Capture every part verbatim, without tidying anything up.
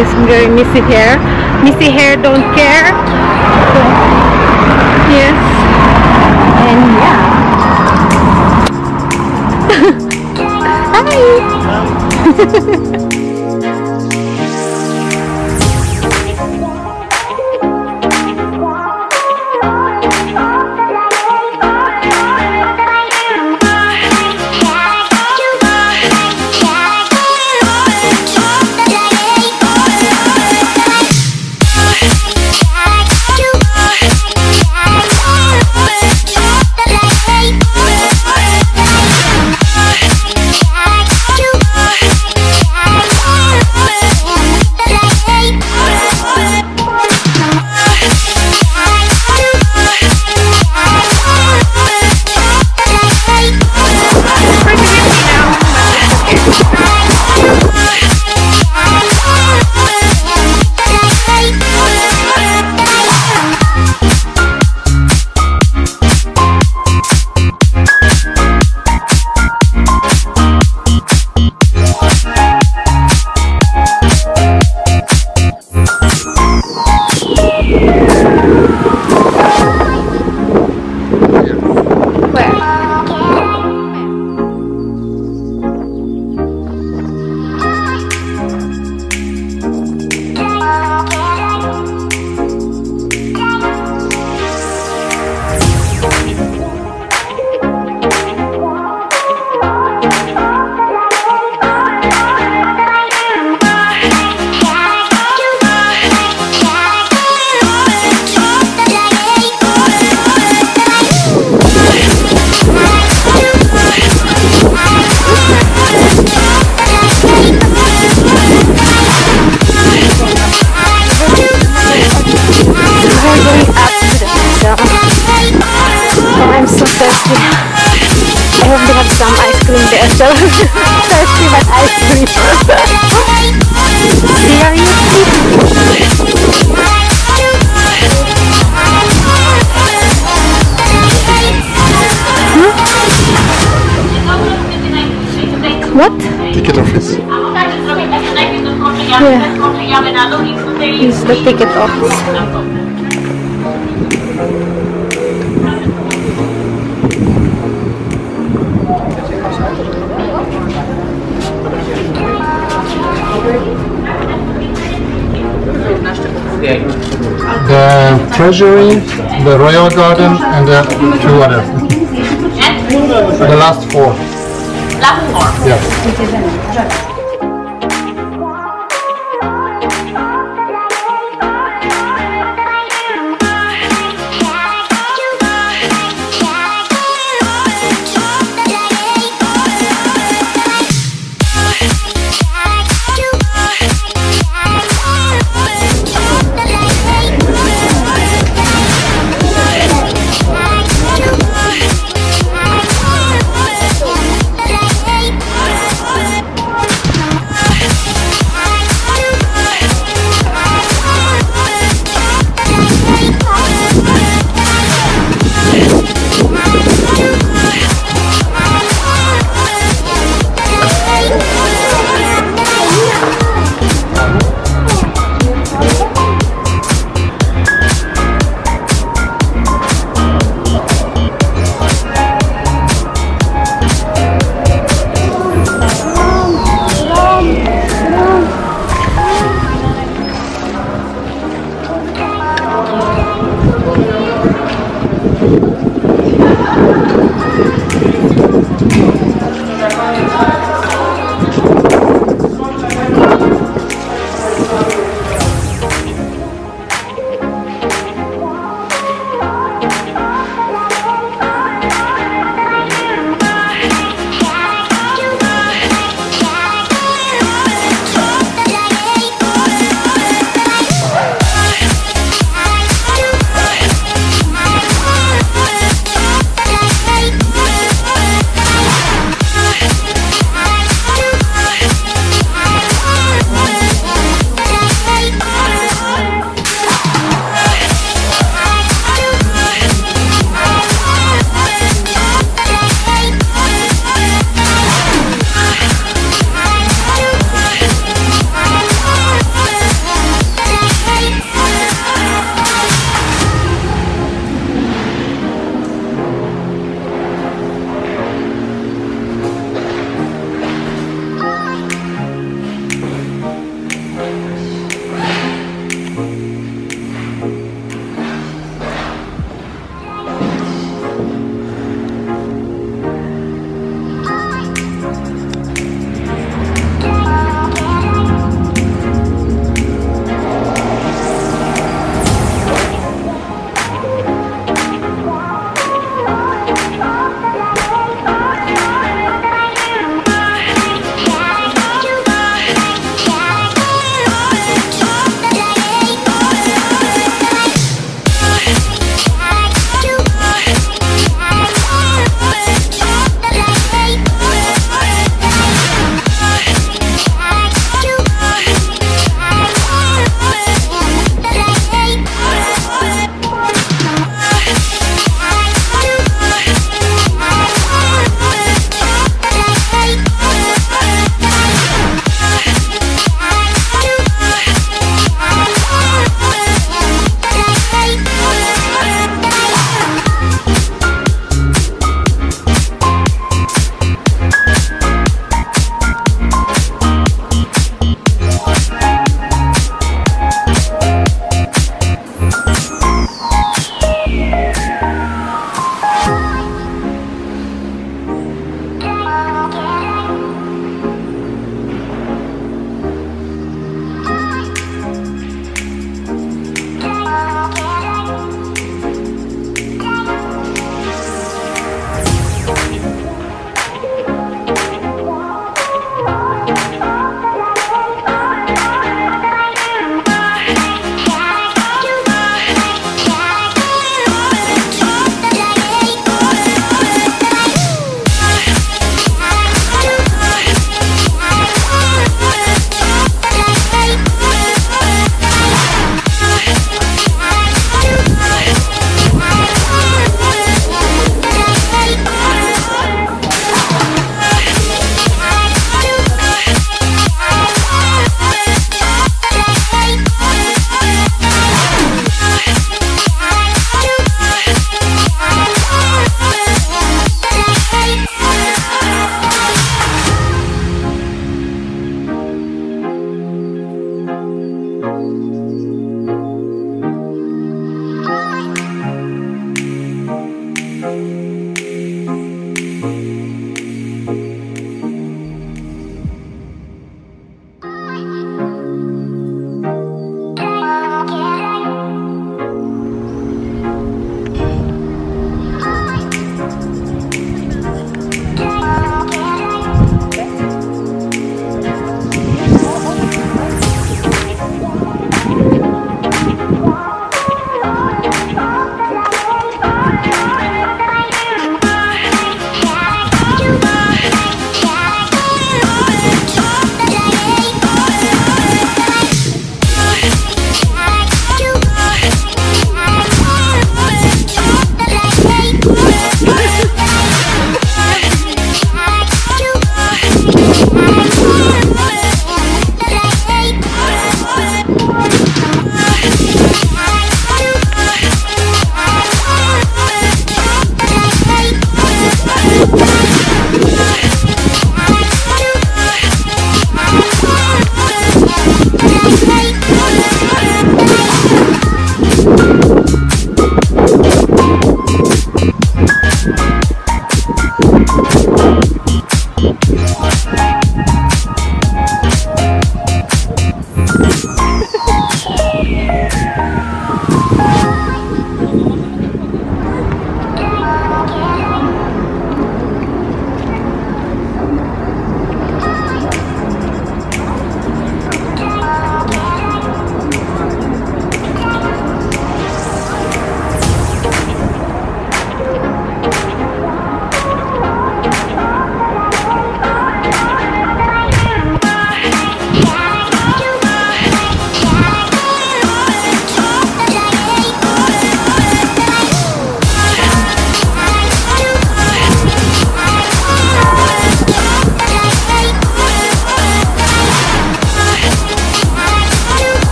is very messy hair. Messy hair don't care. So, yes. And yeah. Hi. I hope they have some ice cream there, so ice cream and ice cream. Seriously? Hmm? What? Ticket office. Yeah. It's the ticket office. The Treasury, the Royal Garden, and the two others. The last four. Last four? Yeah.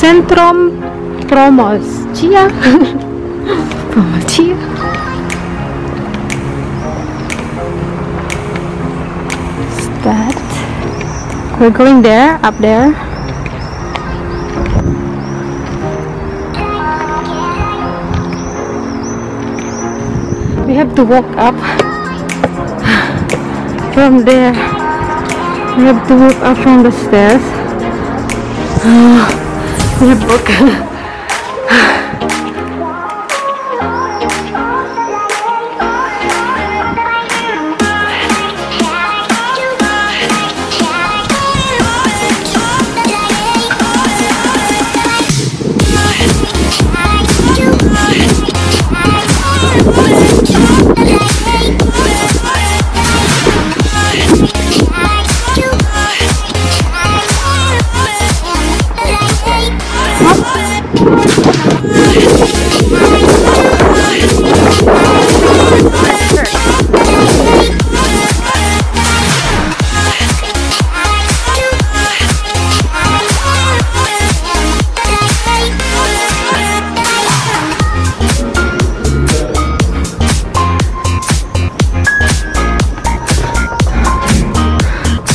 Centrum Promocija. Promocija. That we're going there, up there. We have to walk up from there. We have to walk up from the stairs. Uh, Your book.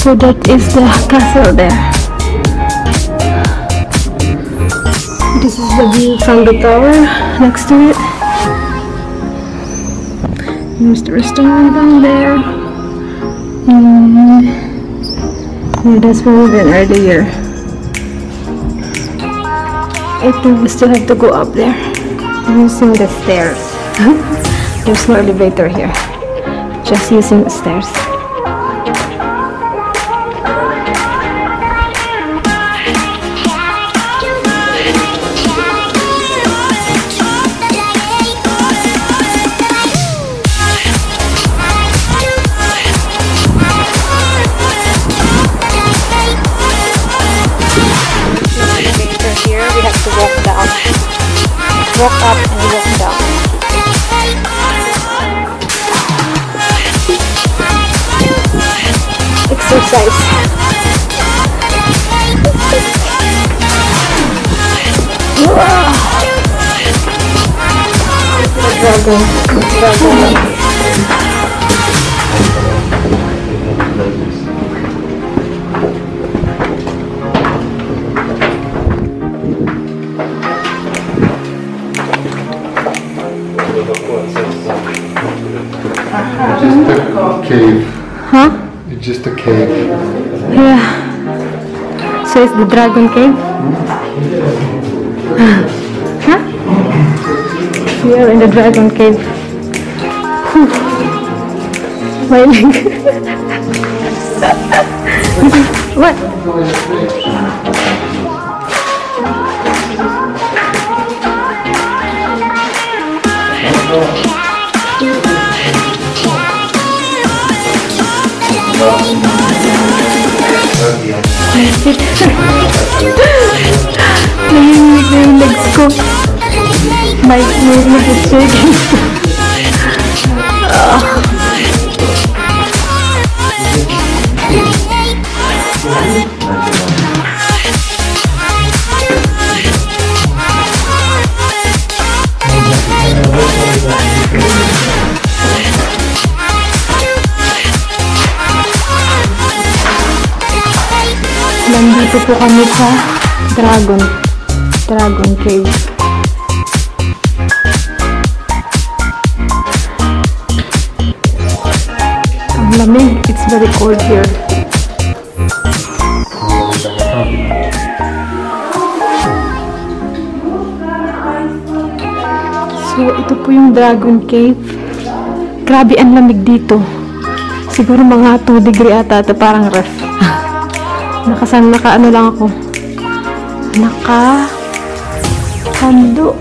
So that is the castle there. This is the view from the tower next to it. There's the restaurant down there. And yeah, that's where we've been earlier. I think we still have to go up there using the stairs. There's no elevator here. Just using the stairs. Walk up and walk down. Exercise. Wow. Dragon. Dragon. Cave. Huh? It's just a cave. Yeah. So it's the dragon cave? Hmm? Huh? We are in the dragon cave. My leg. What? That's it. Let's go. My movement is shaking. Oh. Dito po kami sa Dragon Dragon Cave. Ang lamig, it's very cold here. So ito po yung Dragon Cave. Grabe ang lamig dito. Siguro mga two degree ata, ito parang ref. Nakasan, naka ano lang ako, naka hando.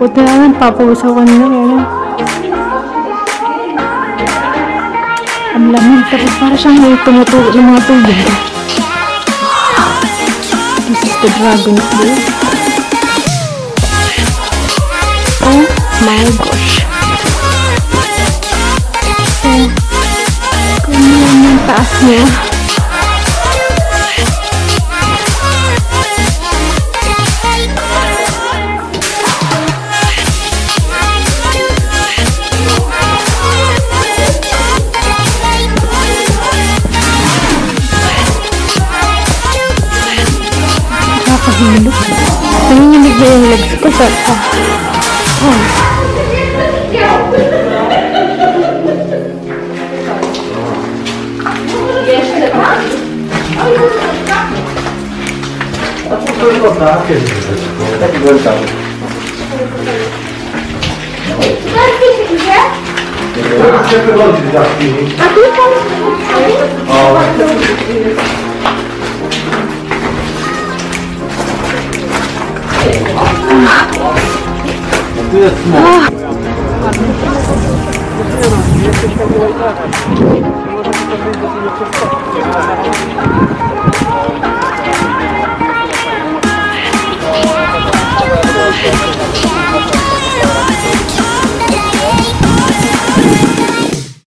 Puti na lang, papuso ko nila ngayon. Ang lamig, tapos para siyang may tumutubo ng mga tubig. This is the Dragon's Den. Oh my gosh, oh, ganyan yung taas niya. Nanginig na yung legs ko. Oh. Oh. Ah. Ah.